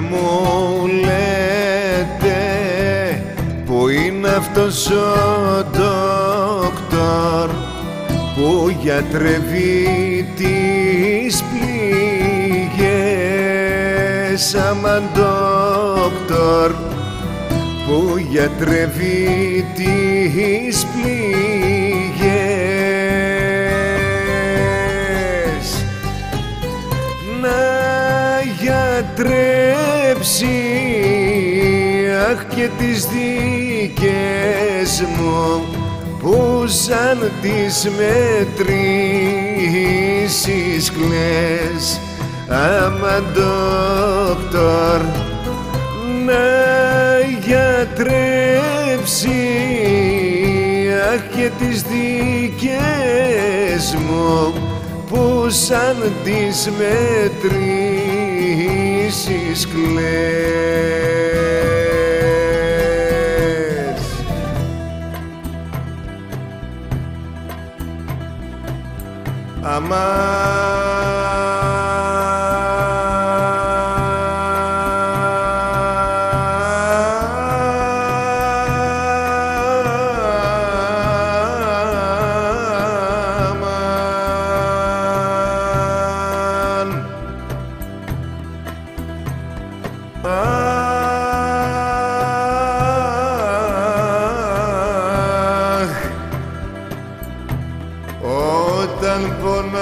και μου λέτε που είναι αυτός ο ντόκτορ που γιατρεύει τις πληγές, άμα ντόκτορ που γιατρεύει τις πληγές, να γιατρέψει αχ και τις δικές μου που σαν τις μετρήσεις κλαις, άμα ντόκτορ να γιατρέψει αχ και τις δικές μου που σαν τις μετρήσεις κλαις. Όταν πονάει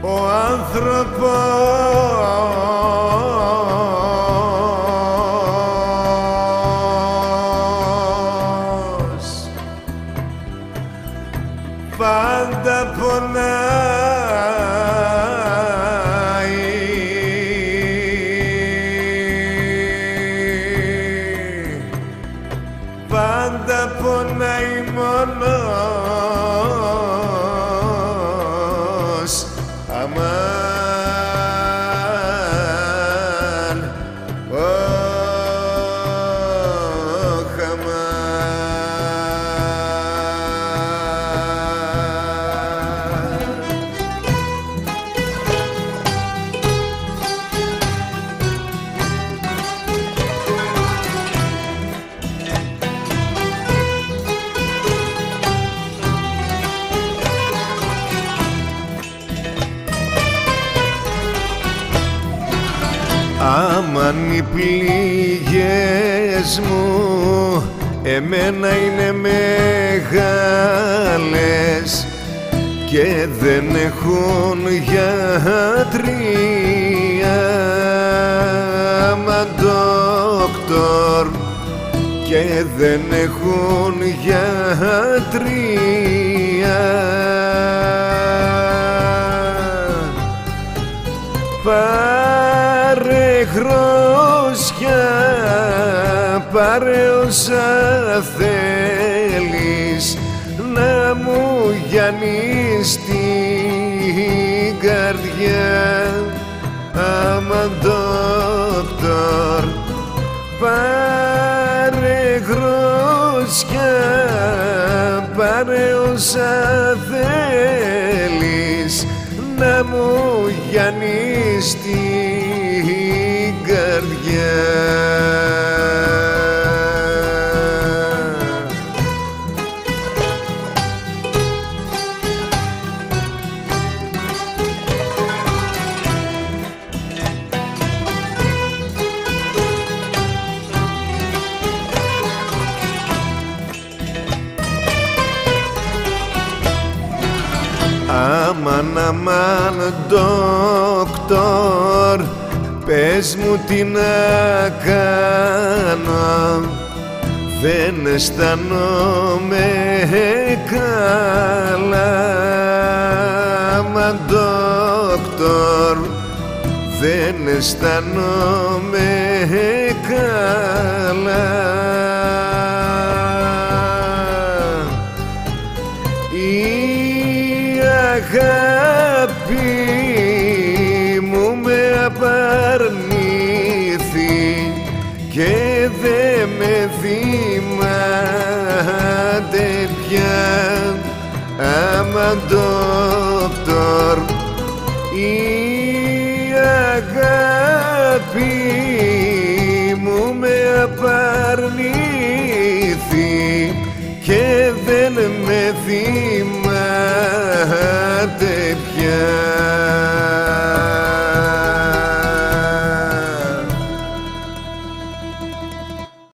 ο άνθρωπος, πάντα πονάει. Πάντα πονάει μόνος, αμάν, ωχ, αμάν. Αμάν οι πληγές μου εμένα είναι μεγάλες και δεν έχουν γιατρία, άμα ντόκτορ και δεν έχουν γιατρία, χρώσια, πάρε όσα θέλεις να μου γιάνεις την καρδιά, άμα ντόκτορ, πάρε χρώσια, πάρε όσα θέλεις να μου γιάνεις την καρδιά. Αμάν, αμάν, ντόκτορ, πες μου τι να κάνω, δεν αισθάνομαι καλά, αμάν, ντόκτορ, δεν αισθάνομαι καλά. Αγάπη μου με απαρνήθη και δε με θυμάται πια, άμα ντόκτορ Η αγάπη μου με απαρνήθη και δεν με θυμάται πια.